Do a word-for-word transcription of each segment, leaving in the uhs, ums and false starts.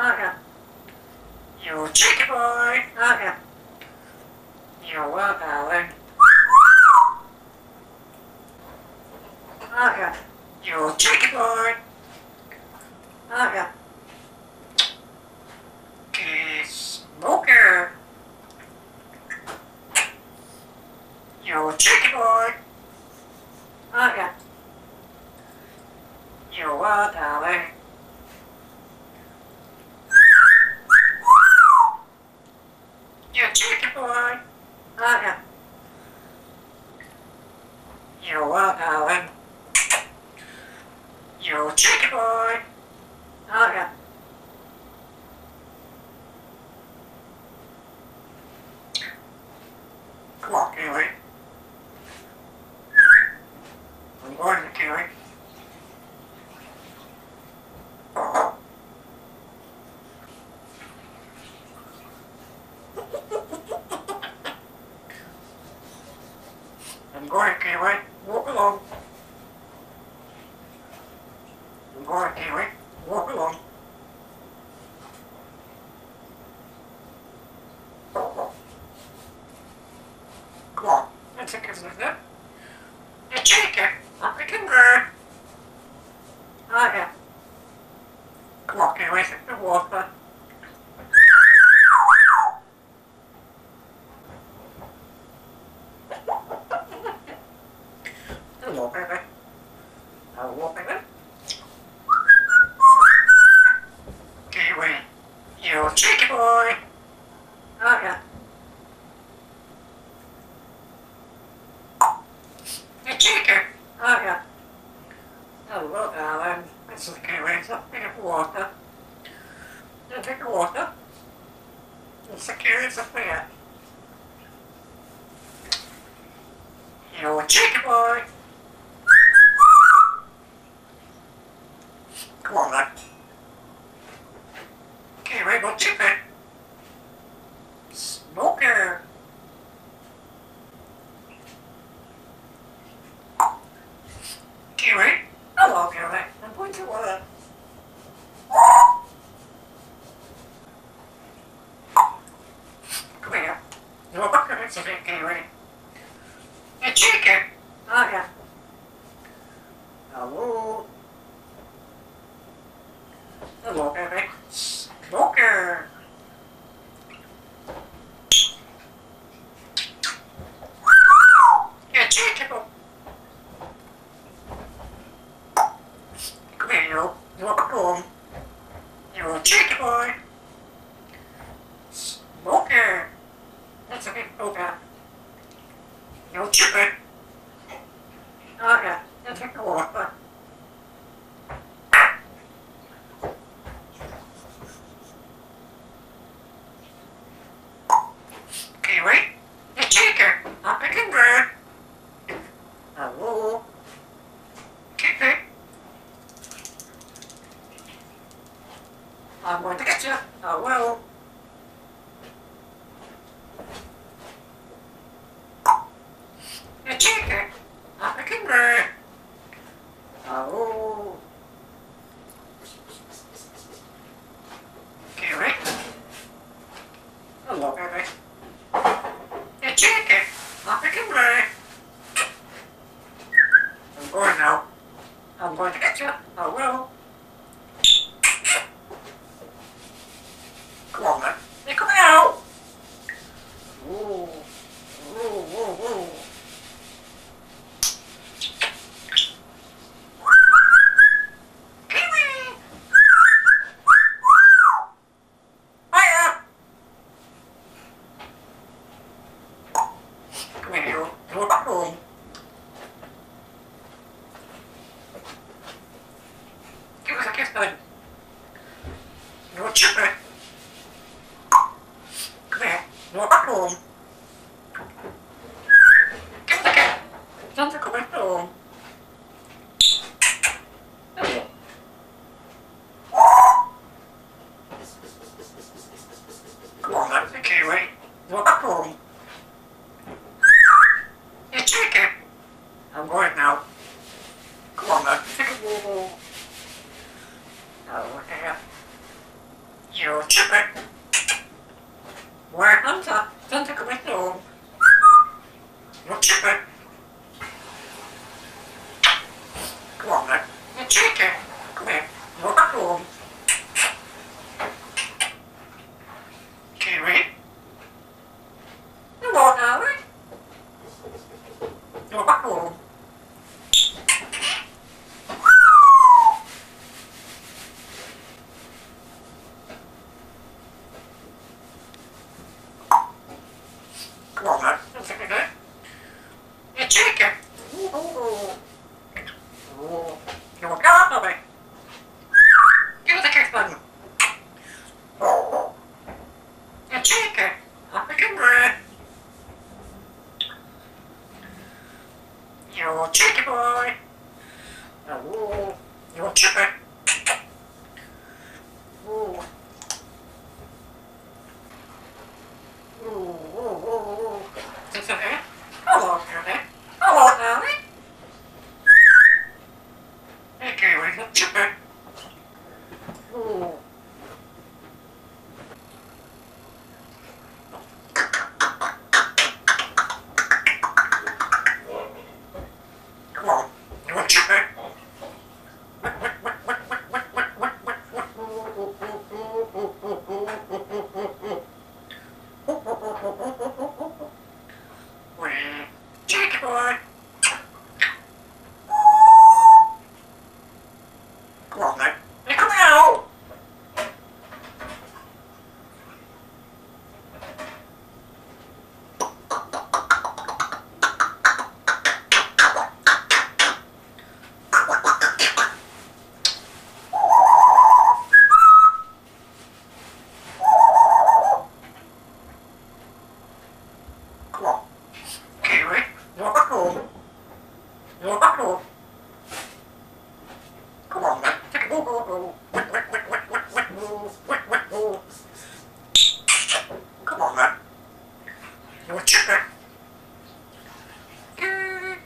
Okay. You chicken boy. Okay. You watermelon. Okay. You chicken boy. Okay. Okay, smoker. You chicken boy. Okay. You watermelon. You chicken boy. Okay. You watermelon. You chicken boy. Okay. Come on, Kiwi. I'm going to Kiwi. I'm going to Kiwi. Walk along. I'm going to Kiwi. Walk along. Come on, the chicken's with it. The chicken, up the kangaroo. Oh yeah. Come on, Kiwi, sit in the water. Hello, baby. Hello, baby. Kiwi, you chicken boy. Oh yeah. Chicken! Oh yeah. Hello darling, this is Kiwi, it's a bit of water. You take the water. It's a Kiwi's affair. You're a chicken boy! Come on then. Kiwi, go chip it. Smoker! Kiwi, hello Kiwi, I'm going to water. Come here, you're a bucket of it, Kiwi. A chicken! Oh yeah. Hello. Hello Kiwi. Smoker! You're a chicken! You walk home. You're a chicken boy. Smoker. That's a big poker. You're a chicken. Oh yeah, you take the water. Kiwi, the chicken. Up the kangaroo. Hello. Kiwi. I'm going to get you. I will. The chicken. I'm the kangaroo. I will. Kiwi. Hello, baby. The chicken. I'm the kangaroo. I'm going now. I'm going to get you. I will. Come on, man. They're coming out! Whoa, whoa, whoa, whoa. Kiwi! Hiya! Come here, you. You're back home. Give us a kiss, then. You're a chipper. You're back home. Give the cat. Time to come back home. Hello. Come on, that's the Kiwi. You're back home. You chicken. I'm going now. Come on, that's the Kiwi. Oh, yeah. window, chipper. Where I'm not, don't look at my window. No chipper. Come on, man. No chicken. Come here. Walk home. Can't wait. No more now, right? Walk home. Come on, man. Don't think I do it. No chicken. Oh. Oh. You want to go up, baby? Give me the kiss button. Oh. A chicken. I'm a camera. You're a chicken boy. Oh. You're a chicken. Oh. Oh, oh, oh, oh. That's okay. Hello, Daddy. Hello, Daddy. Chipper. Oh. Come on, you want chipper? Check boy. Come on, mate. Now come out! Come on. Okay, wait. You're back home. You're back home. Come on, mate. Come on, man. You want chipper?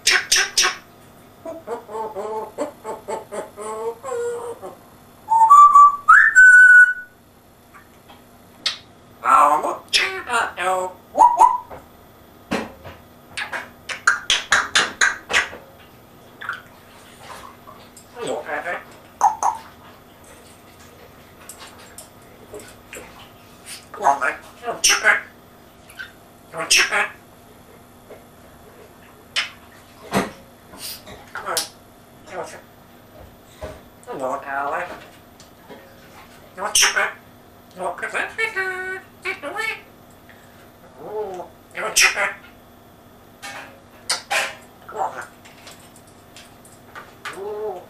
Chip, chip, chip. Oh, look, chipper. No. Hello, Pepper. Come on, mate. You want chipper? You want chipper? Come on. You want chipper? Hello, darling. You want chipper? You want chipper? Oh, you want chipper? Come on, mate. Oh. Yeah.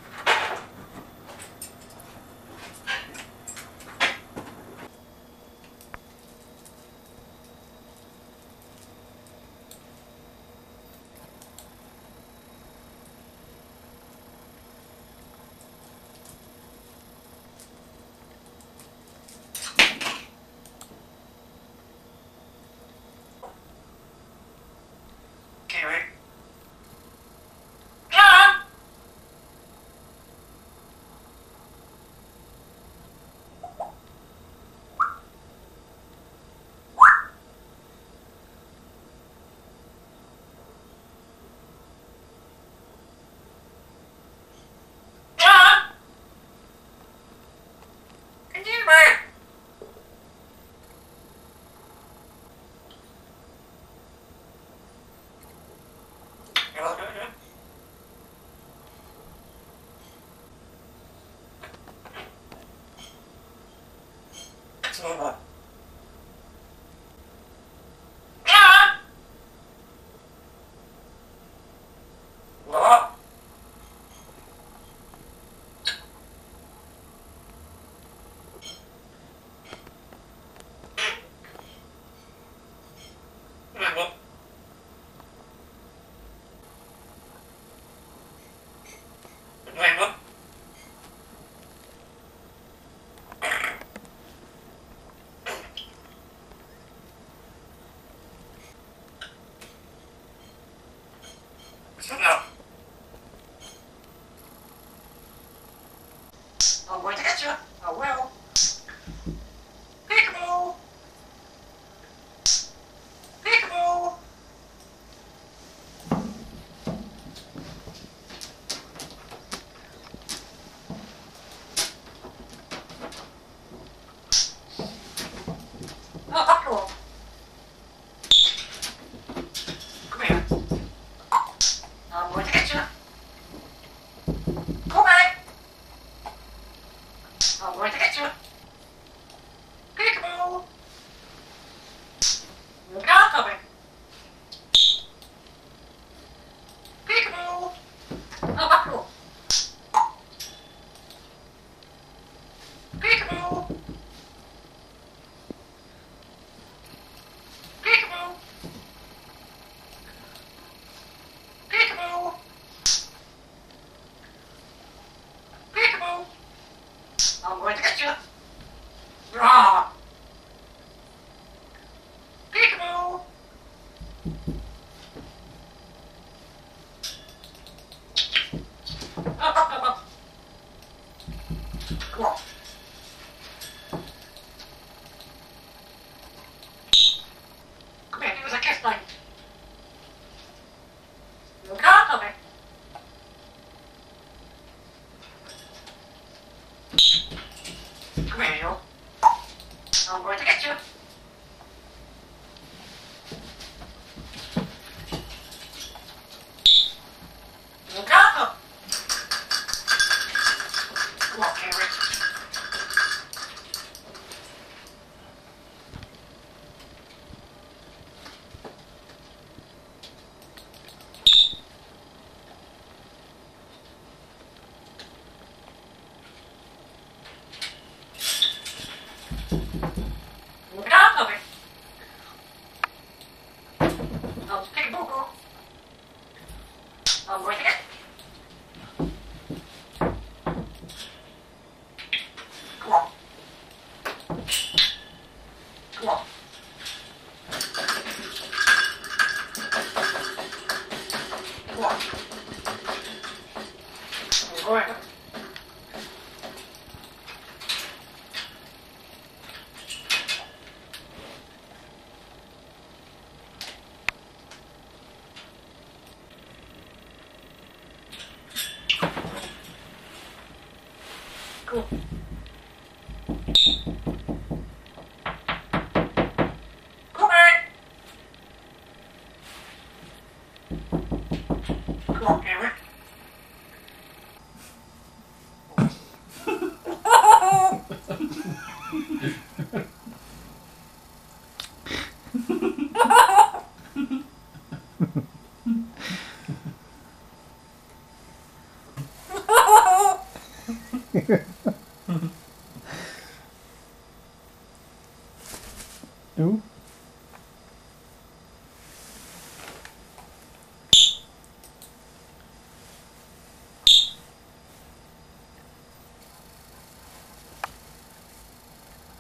Do?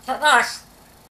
That's nice.